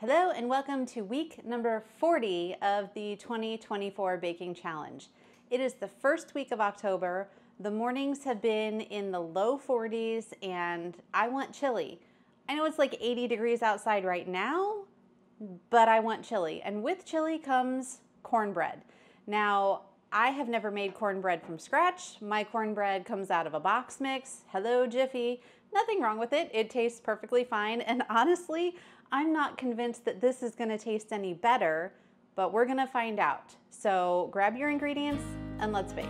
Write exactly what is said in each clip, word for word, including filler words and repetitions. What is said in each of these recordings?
Hello and welcome to week number forty of the twenty twenty-four Baking Challenge. It is the first week of October. The mornings have been in the low forties and I want chili. I know it's like eighty degrees outside right now, but I want chili. And with chili comes cornbread. Now, I have never made cornbread from scratch. My cornbread comes out of a box mix. Hello, Jiffy. Nothing wrong with it. It tastes perfectly fine. And honestly, I'm not convinced that this is gonna taste any better, but we're gonna find out. So grab your ingredients and let's bake.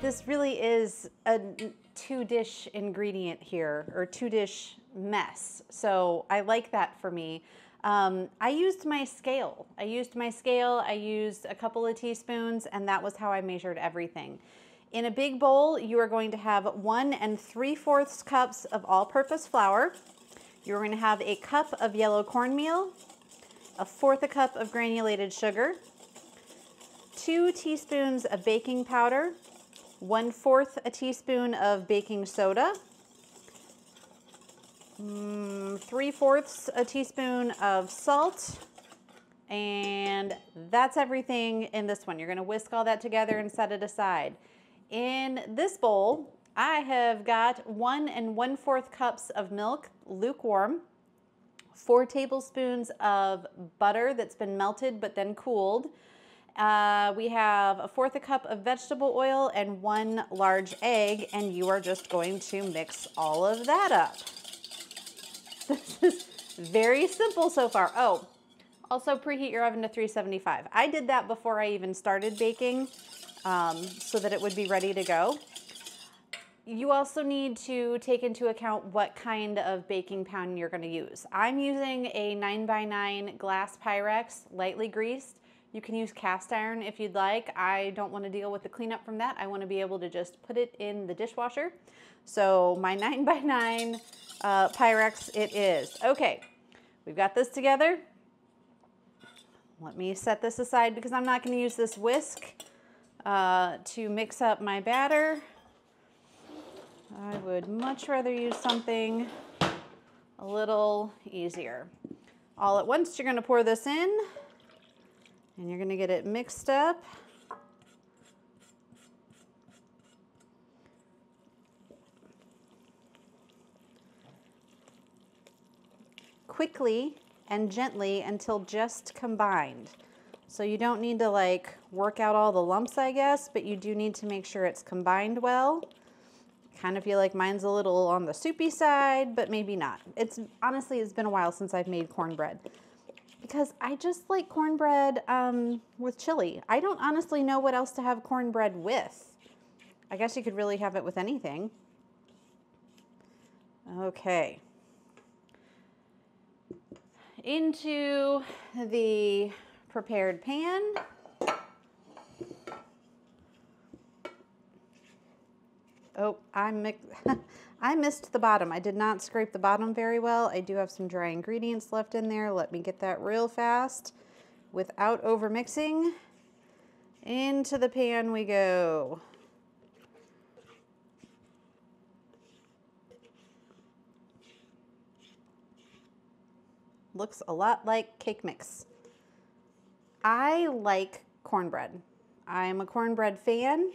This really is a two dish ingredient here, or two dish mess. So I like that for me. Um, I used my scale. I used my scale, I used a couple of teaspoons, and that was how I measured everything. In a big bowl, you are going to have one and three-fourths cups of all-purpose flour. You're going to have a cup of yellow cornmeal, a fourth a cup of granulated sugar, two teaspoons of baking powder, one-fourth a teaspoon of baking soda, Mm, three-fourths a teaspoon of salt, and that's everything in this one. You're going to whisk all that together and set it aside. In this bowl, I have got one and one-fourth cups of milk, lukewarm, four tablespoons of butter that's been melted but then cooled. Uh, we have a fourth a cup of vegetable oil and one large egg, and you are just going to mix all of that up. This is very simple so far. Oh, also preheat your oven to three seventy-five. I did that before I even started baking um, so that it would be ready to go. You also need to take into account what kind of baking pan you're going to use. I'm using a nine by nine glass Pyrex, lightly greased. You can use cast iron if you'd like. I don't want to deal with the cleanup from that. I want to be able to just put it in the dishwasher. So my nine by nine Uh, Pyrex it is. Okay, we've got this together. Let me set this aside because I'm not going to use this whisk uh, to mix up my batter. I would much rather use something a little easier. All at once, you're going to pour this in and you're going to get it mixed up. Quickly and gently until just combined. So you don't need to like work out all the lumps, I guess, but you do need to make sure it's combined well. I kind of feel like mine's a little on the soupy side, but maybe not. It's honestly, it's been a while since I've made cornbread because I just like cornbread um, with chili. I don't honestly know what else to have cornbread with. I guess you could really have it with anything. Okay. Into the prepared pan. Oh, I, mi I missed the bottom. I did not scrape the bottom very well. I do have some dry ingredients left in there. Let me get that real fast without over mixing. Into the pan we go. Looks a lot like cake mix. I like cornbread. I'm a cornbread fan.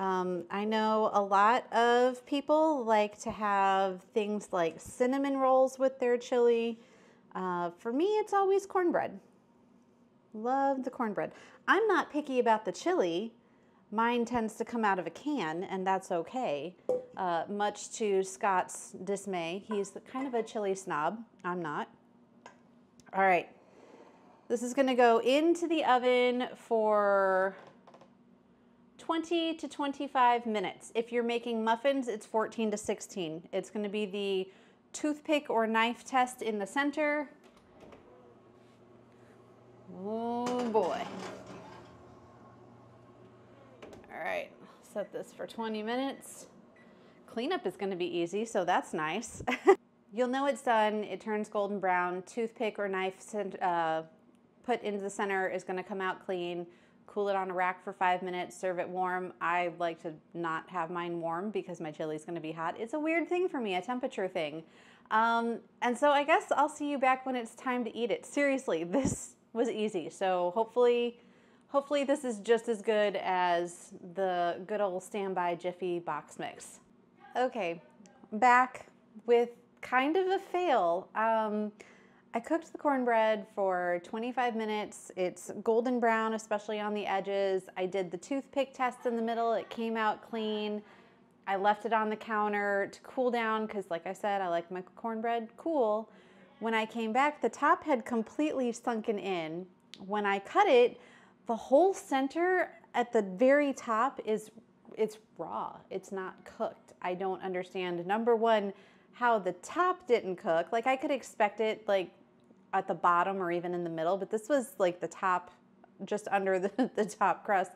Um, I know a lot of people like to have things like cinnamon rolls with their chili. Uh, for me, it's always cornbread. Love the cornbread. I'm not picky about the chili. Mine tends to come out of a can, and that's okay. Uh, much to Scott's dismay, he's kind of a chili snob. I'm not. All right, this is gonna go into the oven for twenty to twenty-five minutes. If you're making muffins, it's fourteen to sixteen. It's gonna be the toothpick or knife test in the center. Oh boy. All right, set this for twenty minutes. Cleanup is gonna be easy, so that's nice. You'll know it's done, it turns golden brown, toothpick or knife uh, put into the center is gonna come out clean, cool it on a rack for five minutes, serve it warm. I like to not have mine warm because my chili's gonna be hot. It's a weird thing for me, a temperature thing. Um, and so I guess I'll see you back when it's time to eat it. Seriously, this was easy. So hopefully, hopefully this is just as good as the good old standby Jiffy box mix. Okay, back with kind of a fail. Um, I cooked the cornbread for twenty-five minutes. It's golden brown, especially on the edges. I did the toothpick test in the middle. It came out clean. I left it on the counter to cool down because, like I said, I like my cornbread cool. When I came back, the top had completely sunken in. When I cut it, the whole center at the very top is it's raw. It's not cooked. I don't understand, number one, how the top didn't cook. Like, I could expect it like at the bottom or even in the middle, but this was like the top, just under the, the top crust,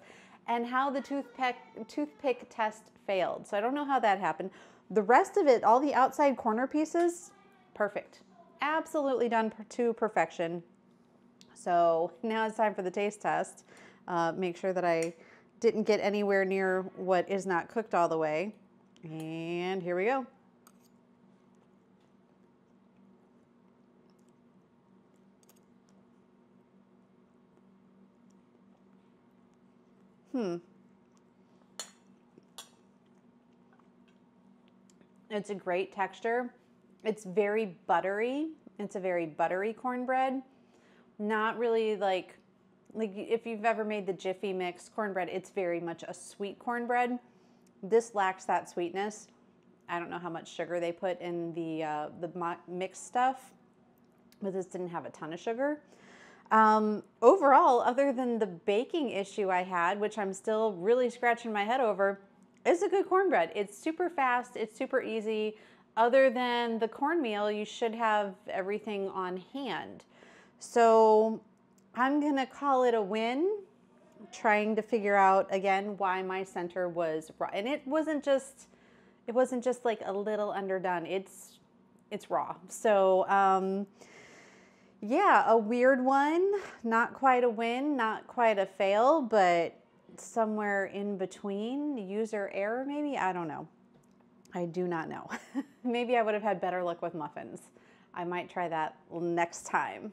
and how the toothpick, toothpick test failed. So I don't know how that happened. The rest of it, all the outside corner pieces, perfect. Absolutely done to perfection. So now it's time for the taste test. Uh, make sure that I didn't get anywhere near what is not cooked all the way. And here we go. Hmm. It's a great texture. It's very buttery. It's a very buttery cornbread. Not really like, like if you've ever made the Jiffy mix cornbread, it's very much a sweet cornbread. This lacks that sweetness. I don't know how much sugar they put in the, uh, the mixed stuff, but this didn't have a ton of sugar. Um, overall, other than the baking issue I had, which I'm still really scratching my head over, it's a good cornbread. It's super fast. It's super easy. Other than the cornmeal, you should have everything on hand. So I'm going to call it a win, trying to figure out again why my center was raw. And it wasn't just, it wasn't just like a little underdone. It's, it's raw. So, um, yeah, a weird one, not quite a win, not quite a fail, but somewhere in between, user error maybe, I don't know. I do not know. Maybe I would have had better luck with muffins. I might try that next time.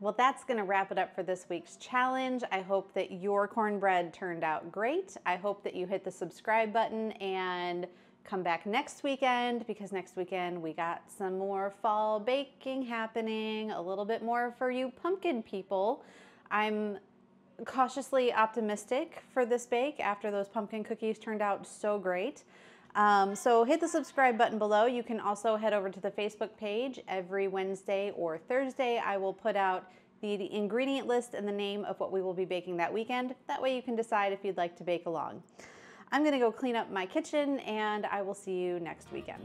Well, that's gonna wrap it up for this week's challenge. I hope that your cornbread turned out great. I hope that you hit the subscribe button and come back next weekend, because next weekend we got some more fall baking happening, a little bit more for you pumpkin people. I'm cautiously optimistic for this bake after those pumpkin cookies turned out so great. Um, so hit the subscribe button below. You can also head over to the Facebook page. Every Wednesday or Thursday, I will put out the, the ingredient list and the name of what we will be baking that weekend. That way you can decide if you'd like to bake along. I'm gonna go clean up my kitchen, and I will see you next weekend.